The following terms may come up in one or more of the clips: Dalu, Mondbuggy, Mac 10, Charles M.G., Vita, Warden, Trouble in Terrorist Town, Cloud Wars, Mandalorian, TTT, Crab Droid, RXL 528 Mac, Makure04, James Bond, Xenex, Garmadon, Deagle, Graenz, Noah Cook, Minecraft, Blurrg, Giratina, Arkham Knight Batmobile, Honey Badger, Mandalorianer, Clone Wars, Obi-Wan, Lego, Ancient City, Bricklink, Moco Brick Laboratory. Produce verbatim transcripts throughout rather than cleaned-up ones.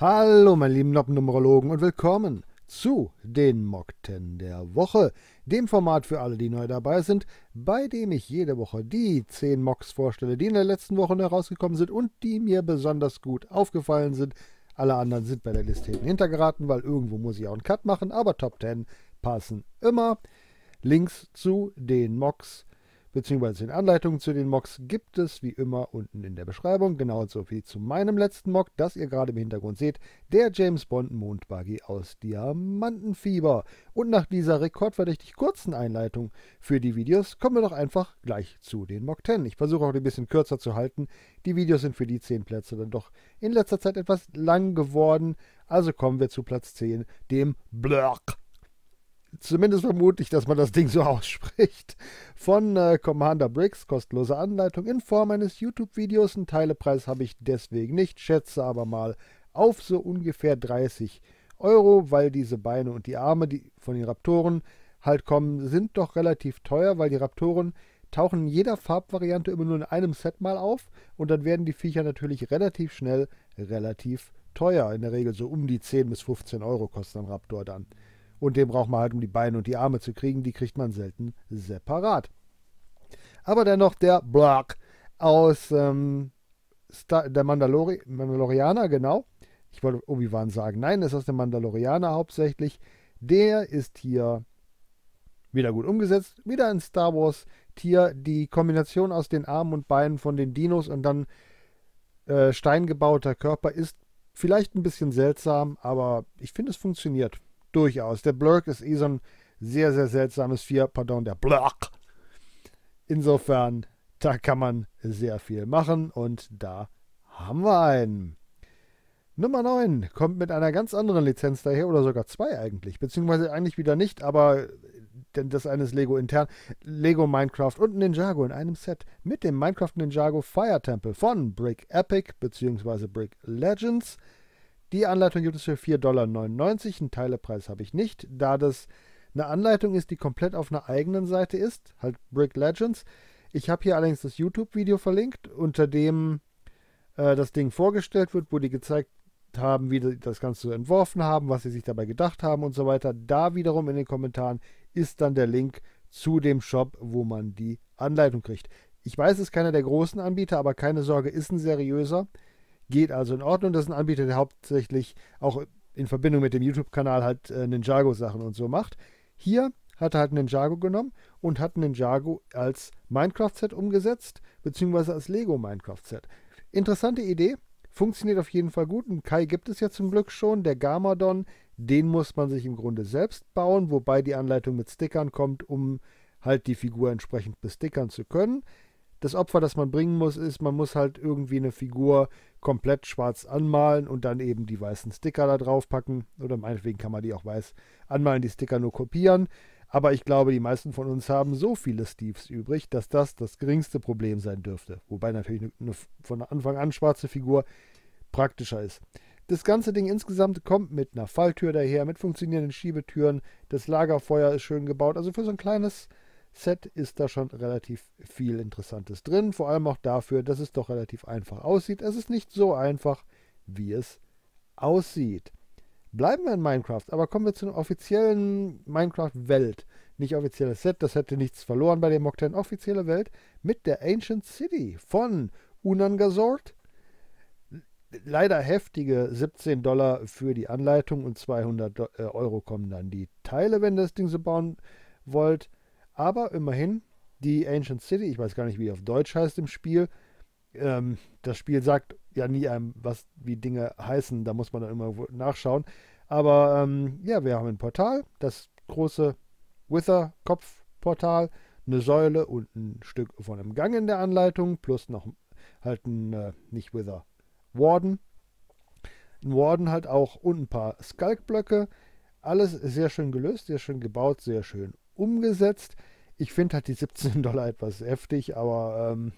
Hallo meine lieben Noppennumerologen und willkommen zu den Moc zehn der Woche, dem Format für alle, die neu dabei sind, bei dem ich jede Woche die zehn Mocs vorstelle, die in der letzten Woche herausgekommen sind und die mir besonders gut aufgefallen sind. Alle anderen sind bei der Liste hinten hintergeraten, weil irgendwo muss ich auch einen Cut machen, aber Top zehn passen immer. Links zu den Mocs beziehungsweise in Anleitungen zu den Mocs gibt es wie immer unten in der Beschreibung. Genauso viel zu meinem letzten Moc, das ihr gerade im Hintergrund seht, der James Bond Mondbuggy aus Diamantenfieber. Und nach dieser rekordverdächtig kurzen Einleitung für die Videos kommen wir doch einfach gleich zu den Moc zehn. Ich versuche auch ein bisschen kürzer zu halten. Die Videos sind für die zehn Plätze dann doch in letzter Zeit etwas lang geworden. Also kommen wir zu Platz zehn, dem Blurrg. Zumindest vermute ich, dass man das Ding so ausspricht. Von äh, Commander Bricks, kostenlose Anleitung in Form eines YouTube-Videos. Einen Teilepreis habe ich deswegen nicht, schätze aber mal auf so ungefähr dreißig Euro, weil diese Beine und die Arme, die von den Raptoren halt kommen, sind doch relativ teuer, weil die Raptoren tauchen in jeder Farbvariante immer nur in einem Set mal auf und dann werden die Viecher natürlich relativ schnell relativ teuer. In der Regel so um die zehn bis fünfzehn Euro kostet ein Raptor dann. Und den braucht man halt, um die Beine und die Arme zu kriegen. Die kriegt man selten separat. Aber dennoch der Blurrg aus ähm, Star der Mandalori Mandalorianer, genau. Ich wollte Obi-Wan sagen, nein, das ist aus dem Mandalorianer hauptsächlich. Der ist hier wieder gut umgesetzt. Wieder ein Star Wars-Tier. Die Kombination aus den Armen und Beinen von den Dinos und dann äh, steingebauter Körper ist vielleicht ein bisschen seltsam, aber ich finde, es funktioniert. Durchaus. Der Blurrg ist eh so ein sehr, sehr seltsames Vier. Pardon, der Blurrg. Insofern, da kann man sehr viel machen und da haben wir einen. Nummer neun kommt mit einer ganz anderen Lizenz daher oder sogar zwei eigentlich. Beziehungsweise eigentlich wieder nicht, aber das eine ist Lego intern. Lego, Minecraft und Ninjago in einem Set mit dem Minecraft Ninjago Fire Temple von Brick Epic bzw. Brick Legends. Die Anleitung gibt es für vier Komma neunundneunzig Dollar. Einen Teilepreis habe ich nicht, da das eine Anleitung ist, die komplett auf einer eigenen Seite ist, halt Brick Legends. Ich habe hier allerdings das YouTube-Video verlinkt, unter dem äh, das Ding vorgestellt wird, wo die gezeigt haben, wie die das Ganze entworfen haben, was sie sich dabei gedacht haben und so weiter. Da wiederum in den Kommentaren ist dann der Link zu dem Shop, wo man die Anleitung kriegt. Ich weiß, es ist keiner der großen Anbieter, aber keine Sorge, ist ein seriöser. Geht also in Ordnung. Das ist ein Anbieter, der hauptsächlich auch in Verbindung mit dem YouTube-Kanal halt äh, Ninjago-Sachen und so macht. Hier hat er halt Ninjago genommen und hat Ninjago als Minecraft-Set umgesetzt, beziehungsweise als Lego-Minecraft-Set. Interessante Idee, funktioniert auf jeden Fall gut. Einen Kai gibt es ja zum Glück schon, der Garmadon, den muss man sich im Grunde selbst bauen, wobei die Anleitung mit Stickern kommt, um halt die Figur entsprechend bestickern zu können. Das Opfer, das man bringen muss, ist, man muss halt irgendwie eine Figur komplett schwarz anmalen und dann eben die weißen Sticker da drauf packen. Oder meinetwegen kann man die auch weiß anmalen, die Sticker nur kopieren. Aber ich glaube, die meisten von uns haben so viele Steves übrig, dass das das geringste Problem sein dürfte. Wobei natürlich eine, eine von Anfang an schwarze Figur praktischer ist. Das ganze Ding insgesamt kommt mit einer Falltür daher, mit funktionierenden Schiebetüren. Das Lagerfeuer ist schön gebaut. Also für so ein kleines Set ist da schon relativ viel Interessantes drin, vor allem auch dafür, dass es doch relativ einfach aussieht. Es ist nicht so einfach, wie es aussieht. Bleiben wir in Minecraft, aber kommen wir zu einer offiziellen Minecraft-Welt. Nicht offizielles Set, das hätte nichts verloren bei dem Moc zehn. Offizielle Welt mit der Ancient City von Unangazord. Leider heftige siebzehn Dollar für die Anleitung und zweihundert Euro kommen dann die Teile, wenn ihr das Ding so bauen wollt. Aber immerhin, die Ancient City, ich weiß gar nicht, wie die auf Deutsch heißt im Spiel. Ähm, das Spiel sagt ja nie einem, was, wie Dinge heißen. Da muss man dann immer nachschauen. Aber ähm, ja, wir haben ein Portal. Das große Wither-Kopf-Portal. Eine Säule und ein Stück von einem Gang in der Anleitung. Plus noch halt ein, äh, nicht Wither, Warden. Ein Warden halt auch und ein paar Skalk-Blöcke. Alles sehr schön gelöst, sehr schön gebaut, sehr schön umgesetzt. Ich finde halt die siebzehn Dollar etwas heftig, aber ähm,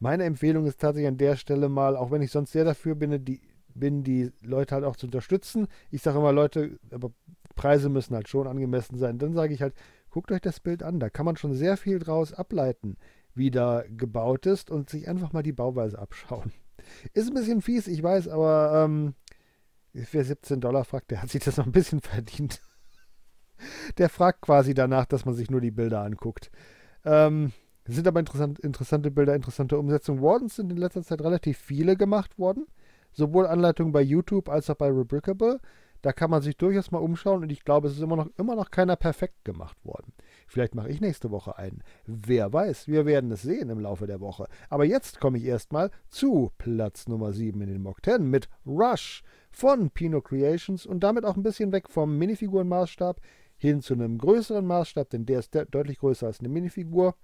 meine Empfehlung ist tatsächlich an der Stelle mal, auch wenn ich sonst sehr dafür bin, die, bin, die Leute halt auch zu unterstützen. Ich sage immer, Leute, aber Preise müssen halt schon angemessen sein. Dann sage ich halt, guckt euch das Bild an, da kann man schon sehr viel draus ableiten, wie da gebaut ist und sich einfach mal die Bauweise abschauen. Ist ein bisschen fies, ich weiß, aber ähm, Wer siebzehn Dollar fragt, der hat sich das noch ein bisschen verdient. Der fragt quasi danach, dass man sich nur die Bilder anguckt. Ähm, sind aber interessant, interessante Bilder, interessante Umsetzungen. Wardens sind in letzter Zeit relativ viele gemacht worden. Sowohl Anleitungen bei YouTube als auch bei Rebrickable. Da kann man sich durchaus mal umschauen und ich glaube, es ist immer noch, immer noch keiner perfekt gemacht worden. Vielleicht mache ich nächste Woche einen. Wer weiß, wir werden es sehen im Laufe der Woche. Aber jetzt komme ich erstmal zu Platz Nummer sieben in den Moc zehn mit Rush von Pino Creations und damit auch ein bisschen weg vom Minifiguren-Maßstab hin zu einem größeren Maßstab, denn der ist de- deutlich größer als eine Minifigur.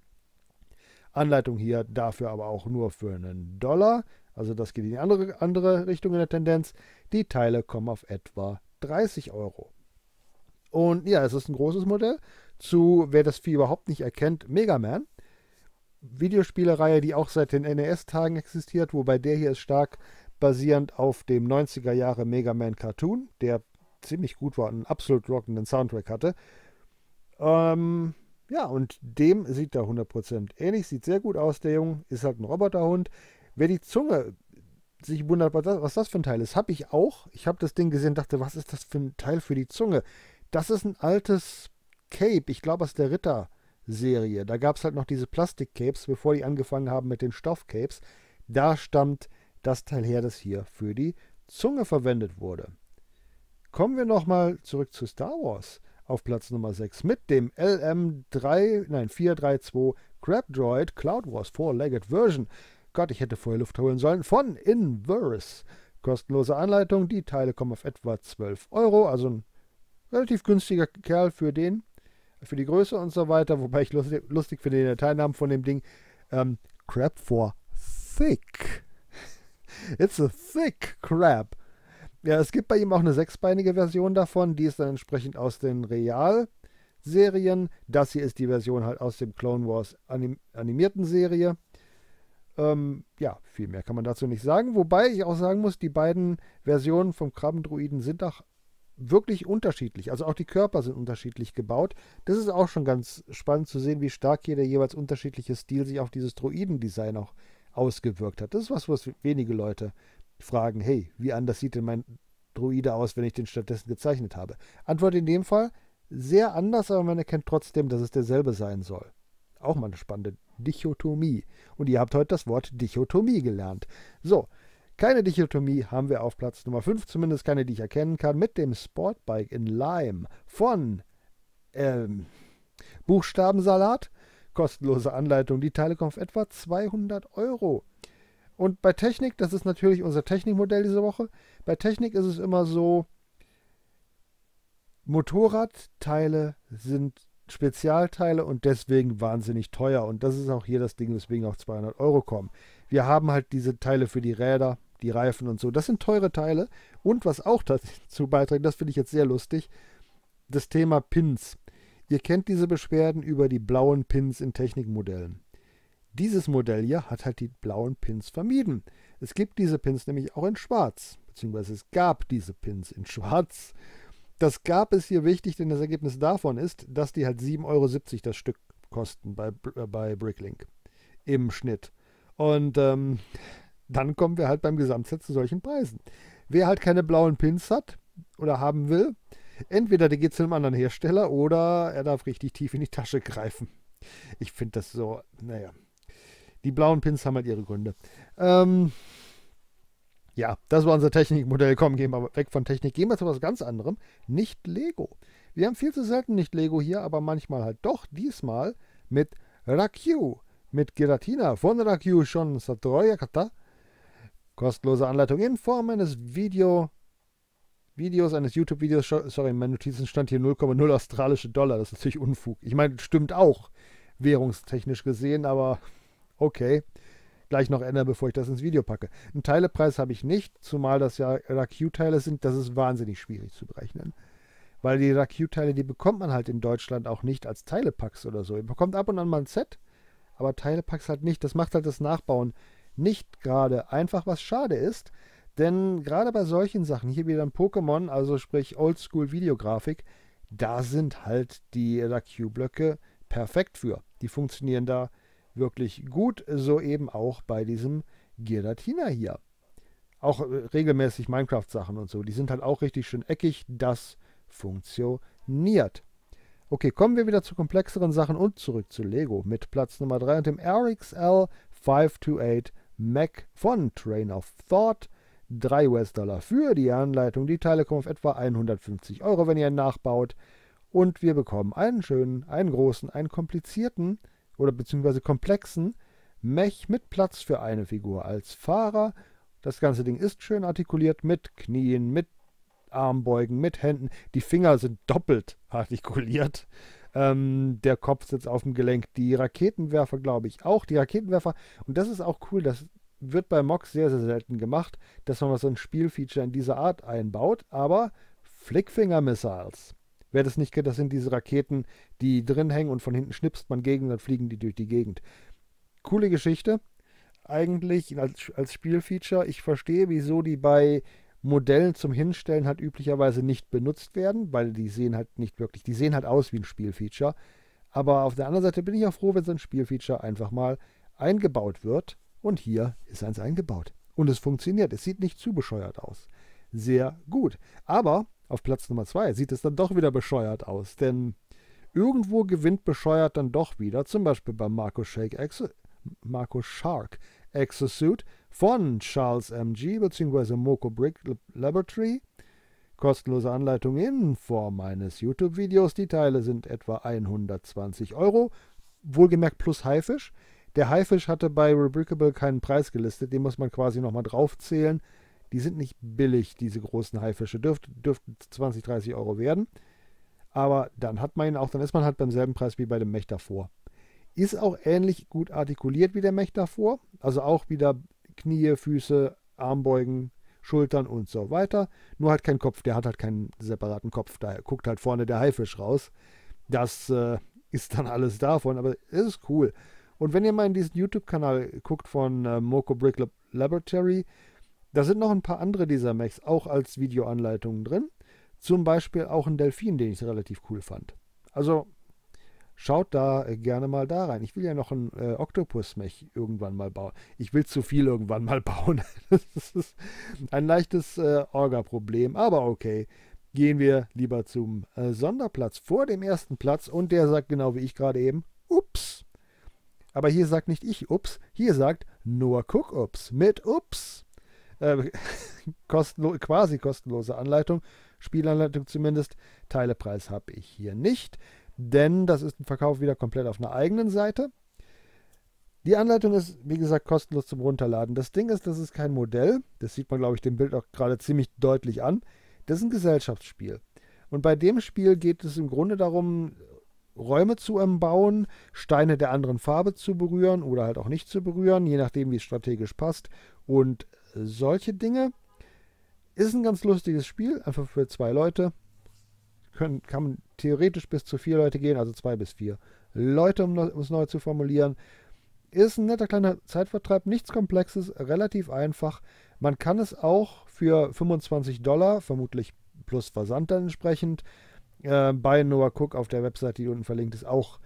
Anleitung hier dafür aber auch nur für einen Dollar. Also das geht in die andere, andere Richtung in der Tendenz. Die Teile kommen auf etwa dreißig Euro. Und ja, es ist ein großes Modell zu, wer das Vieh überhaupt nicht erkennt, Mega Man. Videospielereihe, die auch seit den N E S-Tagen existiert, wobei der hier ist stark basierend auf dem neunziger Jahre Mega Man Cartoon, der ziemlich gut war und einen absolut rockenden Soundtrack hatte. Ähm, ja, und dem sieht er hundert Prozent ähnlich, sieht sehr gut aus, der Junge, ist halt ein Roboterhund. Wer die Zunge sich wundert, was das, was das für ein Teil ist, habe ich auch. Ich habe das Ding gesehen und dachte, was ist das für ein Teil für die Zunge? Das ist ein altes Cape, ich glaube aus der Ritter-Serie. Da gab es halt noch diese Plastik-Capes, bevor die angefangen haben mit den Stoff-Capes. Da stammt das Teil her, das hier für die Zunge verwendet wurde. Kommen wir nochmal zurück zu Star Wars auf Platz Nummer sechs mit dem L M drei, nein, vierhundertzweiunddreißig Crabdroid Cloud Wars Four-Legged Version. Gott, ich hätte vorher Luft holen sollen, von Inverse. Kostenlose Anleitung, die Teile kommen auf etwa zwölf Euro, also ein relativ günstiger Kerl für den, für die Größe und so weiter, wobei ich lustig, lustig finde den Dateinamen von dem Ding, ähm, Crab for Thick. It's a thick crab. Ja, es gibt bei ihm auch eine sechsbeinige Version davon, die ist dann entsprechend aus den Real-Serien. Das hier ist die Version halt aus dem Clone Wars anim- animierten Serie. Ähm, ja, viel mehr kann man dazu nicht sagen. Wobei ich auch sagen muss, die beiden Versionen vom Krabbendruiden sind auch wirklich unterschiedlich. Also auch die Körper sind unterschiedlich gebaut. Das ist auch schon ganz spannend zu sehen, wie stark hier der jeweils unterschiedliche Stil sich auf dieses Druidendesign auch ausgewirkt hat. Das ist was, was wenige Leute fragen, hey, wie anders sieht denn mein Druide aus, wenn ich den stattdessen gezeichnet habe? Antwort in dem Fall, sehr anders, aber man erkennt trotzdem, dass es derselbe sein soll. Auch mal eine spannende Dichotomie. Und ihr habt heute das Wort Dichotomie gelernt. So, keine Dichotomie haben wir auf Platz Nummer fünf, zumindest keine, die ich erkennen kann, mit dem Sportbike in Lime von ähm, Buchstabensalat. Kostenlose Anleitung, die Teile kommen auf etwa zweihundert Euro. Und bei Technik, das ist natürlich unser Technikmodell diese Woche, bei Technik ist es immer so, Motorradteile sind Spezialteile und deswegen wahnsinnig teuer. Und das ist auch hier das Ding, weswegen auch zweihundert Euro kommen. Wir haben halt diese Teile für die Räder, die Reifen und so. Das sind teure Teile. Und was auch dazu beiträgt, das finde ich jetzt sehr lustig, das Thema Pins. Ihr kennt diese Beschwerden über die blauen Pins in Technikmodellen. Dieses Modell hier hat halt die blauen Pins vermieden. Es gibt diese Pins nämlich auch in schwarz, beziehungsweise es gab diese Pins in schwarz. Das gab es hier wichtig, denn das Ergebnis davon ist, dass die halt sieben Euro siebzig das Stück kosten bei, äh, bei Bricklink im Schnitt. Und ähm, dann kommen wir halt beim Gesamtset zu solchen Preisen. Wer halt keine blauen Pins hat oder haben will, entweder der geht zu einem anderen Hersteller oder er darf richtig tief in die Tasche greifen. Ich finde das so, naja. Die blauen Pins haben halt ihre Gründe. Ähm, ja, das war unser Technikmodell. Komm, gehen wir weg von Technik. Gehen wir zu was ganz anderem. Nicht Lego. Wir haben viel zu selten nicht Lego hier, aber manchmal halt doch. Diesmal mit Rakyu. Mit Giratina von Rakyu schon Satroyakata. Kostenlose Anleitung in Form eines Video, Videos, eines YouTube-Videos. Sorry, in meinen Notizen stand hier null Komma null australische Dollar. Das ist natürlich Unfug. Ich meine, stimmt auch währungstechnisch gesehen, aber... Okay, gleich noch ändern, bevor ich das ins Video packe. Einen Teilepreis habe ich nicht, zumal das ja Rakyu-Teile sind. Das ist wahnsinnig schwierig zu berechnen. Weil die Rakyu-Teile, die bekommt man halt in Deutschland auch nicht als Teilepacks oder so. Ihr bekommt ab und an mal ein Set, aber Teilepacks halt nicht. Das macht halt das Nachbauen nicht gerade einfach, was schade ist. Denn gerade bei solchen Sachen, hier wieder ein Pokémon, also sprich Oldschool-Videografik, da sind halt die Rakyu-Blöcke perfekt für. Die funktionieren da wirklich gut, so eben auch bei diesem Giratina hier. Auch regelmäßig Minecraft-Sachen und so. Die sind halt auch richtig schön eckig. Das funktioniert. Okay, kommen wir wieder zu komplexeren Sachen und zurück zu Lego mit Platz Nummer drei und dem R X L fünf zwei acht Mac von Train of Thought. drei US-Dollar für die Anleitung. Die Teile kommen auf etwa hundertfünfzig Euro, wenn ihr ihn nachbaut. Und wir bekommen einen schönen, einen großen, einen komplizierten oder beziehungsweise komplexen Mech mit Platz für eine Figur als Fahrer. Das ganze Ding ist schön artikuliert mit Knien, mit Armbeugen, mit Händen. Die Finger sind doppelt artikuliert. Ähm, der Kopf sitzt auf dem Gelenk. Die Raketenwerfer, glaube ich, auch. Die Raketenwerfer, und das ist auch cool, das wird bei Moc sehr, sehr selten gemacht, dass man so ein Spielfeature in dieser Art einbaut, aber Flickfinger-Missiles. Wer das nicht kennt, das sind diese Raketen, die drin hängen und von hinten schnipst man gegen, dann fliegen die durch die Gegend. Coole Geschichte. Eigentlich als, als Spielfeature. Ich verstehe, wieso die bei Modellen zum Hinstellen halt üblicherweise nicht benutzt werden, weil die sehen halt nicht wirklich, die sehen halt aus wie ein Spielfeature. Aber auf der anderen Seite bin ich auch froh, wenn so ein Spielfeature einfach mal eingebaut wird. Und hier ist eins eingebaut. Und es funktioniert. Es sieht nicht zu bescheuert aus. Sehr gut. Aber auf Platz Nummer zwei sieht es dann doch wieder bescheuert aus. Denn irgendwo gewinnt bescheuert dann doch wieder. Zum Beispiel bei Marco Shark Exosuit. Marco Shark Exosuit von Charles M G bzw. Moco Brick Laboratory. Kostenlose Anleitung in Form eines YouTube-Videos. Die Teile sind etwa hundertzwanzig Euro. Wohlgemerkt plus Haifisch. Der Haifisch hatte bei Rebrickable keinen Preis gelistet. Den muss man quasi nochmal draufzählen. Die sind nicht billig, diese großen Haifische. Dürften dürft zwanzig, dreißig Euro werden. Aber dann hat man ihn auch, dann ist man halt beim selben Preis wie bei dem Mech davor. Ist auch ähnlich gut artikuliert wie der Mech davor. Also auch wieder Knie, Füße, Armbeugen, Schultern und so weiter. Nur halt kein Kopf. Der hat halt keinen separaten Kopf. Da guckt halt vorne der Haifisch raus. Das äh, ist dann alles davon. Aber es ist cool. Und wenn ihr mal in diesen YouTube-Kanal guckt von äh, Moco Brick Laboratory, da sind noch ein paar andere dieser Mechs auch als Videoanleitungen drin. Zum Beispiel auch ein Delfin, den ich relativ cool fand. Also schaut da gerne mal da rein. Ich will ja noch einen äh, Oktopus-Mech irgendwann mal bauen. Ich will zu viel irgendwann mal bauen. Das ist ein leichtes äh, Orga-Problem, aber okay. Gehen wir lieber zum äh, Sonderplatz vor dem ersten Platz. Und der sagt genau wie ich gerade eben, ups. Aber hier sagt nicht ich ups, hier sagt Noah Cook ups mit ups. Äh, kostenlo quasi kostenlose Anleitung, Spielanleitung zumindest. Teilepreis habe ich hier nicht, denn das ist ein Verkauf wieder komplett auf einer eigenen Seite. Die Anleitung ist, wie gesagt, kostenlos zum Runterladen. Das Ding ist, das ist kein Modell. Das sieht man, glaube ich, dem Bild auch gerade ziemlich deutlich an. Das ist ein Gesellschaftsspiel. Und bei dem Spiel geht es im Grunde darum, Räume zu umbauen, Steine der anderen Farbe zu berühren oder halt auch nicht zu berühren, je nachdem, wie es strategisch passt und solche Dinge. Ist ein ganz lustiges Spiel, einfach für zwei Leute. Können, kann man theoretisch bis zu vier Leute gehen, also zwei bis vier Leute, um es neu zu formulieren. Ist ein netter kleiner Zeitvertreib, nichts Komplexes, relativ einfach. Man kann es auch für fünfundzwanzig Dollar, vermutlich plus Versand dann entsprechend, bei Noah Cook auf der Webseite, die unten verlinkt ist, auch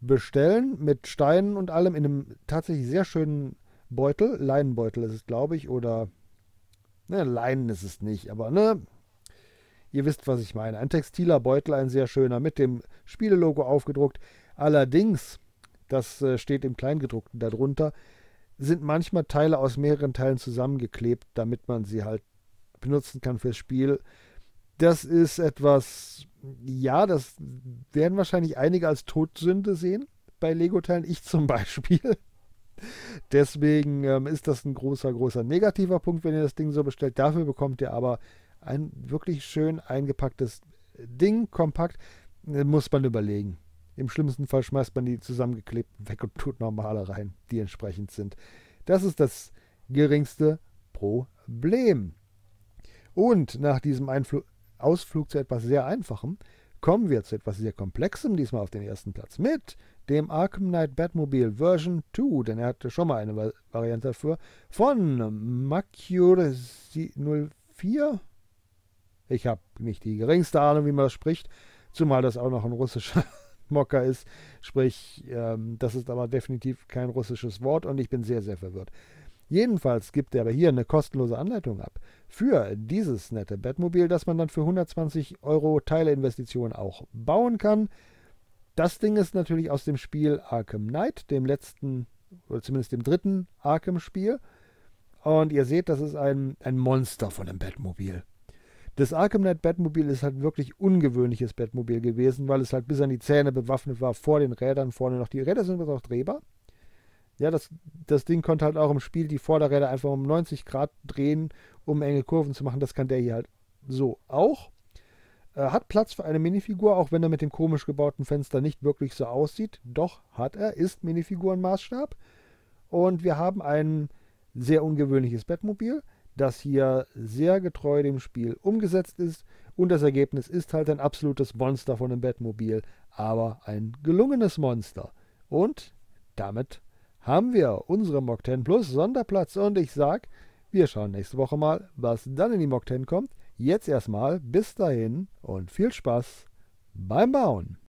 bestellen. Mit Steinen und allem in einem tatsächlich sehr schönen Beutel. Leinenbeutel ist es, glaube ich, oder ne, Leinen ist es nicht, aber ne, ihr wisst, was ich meine. Ein textiler Beutel, ein sehr schöner, mit dem Spielelogo aufgedruckt. Allerdings, das äh, steht im Kleingedruckten darunter, sind manchmal Teile aus mehreren Teilen zusammengeklebt, damit man sie halt benutzen kann fürs Spiel. Das ist etwas, ja, das werden wahrscheinlich einige als Todsünde sehen bei Lego-Teilen, ich zum Beispiel. Deswegen ähm, ist das ein großer, großer negativer Punkt, wenn ihr das Ding so bestellt. Dafür bekommt ihr aber ein wirklich schön eingepacktes Ding, kompakt, muss man überlegen. Im schlimmsten Fall schmeißt man die zusammengeklebt weg und tut normale rein, die entsprechend sind. Das ist das geringste Problem. Und nach diesem Einfluss Ausflug zu etwas sehr Einfachem, kommen wir zu etwas sehr Komplexem, diesmal auf den ersten Platz mit dem Arkham Knight Batmobile Version zwei, denn er hatte schon mal eine Va Variante dafür, von Makure null vier. Ich habe nicht die geringste Ahnung, wie man das spricht, zumal das auch noch ein russischer Mocker ist, sprich, ähm, das ist aber definitiv kein russisches Wort und ich bin sehr, sehr verwirrt. Jedenfalls gibt er aber hier eine kostenlose Anleitung ab für dieses nette Batmobil, das man dann für hundertzwanzig Euro Teileinvestition auch bauen kann. Das Ding ist natürlich aus dem Spiel Arkham Knight, dem letzten, oder zumindest dem dritten Arkham-Spiel. Und ihr seht, das ist ein, ein Monster von einem Batmobil. Das Arkham Knight Batmobile ist halt ein wirklich ungewöhnliches Batmobil gewesen, weil es halt bis an die Zähne bewaffnet war, vor den Rädern, vorne noch. Die Räder sind übrigens auch drehbar. Ja, das, das Ding konnte halt auch im Spiel die Vorderräder einfach um neunzig Grad drehen, um enge Kurven zu machen. Das kann der hier halt so auch. Äh, hat Platz für eine Minifigur, auch wenn er mit dem komisch gebauten Fenster nicht wirklich so aussieht. Doch hat er, ist Minifigurenmaßstab. Und wir haben ein sehr ungewöhnliches Batmobil, das hier sehr getreu dem Spiel umgesetzt ist. Und das Ergebnis ist halt ein absolutes Monster von einem Batmobil, aber ein gelungenes Monster. Und damit haben wir unsere Moc zehn Plus Sonderplatz. Und ich sag, wir schauen nächste Woche mal, was dann in die Moc zehn kommt. Jetzt erstmal bis dahin und viel Spaß beim Bauen.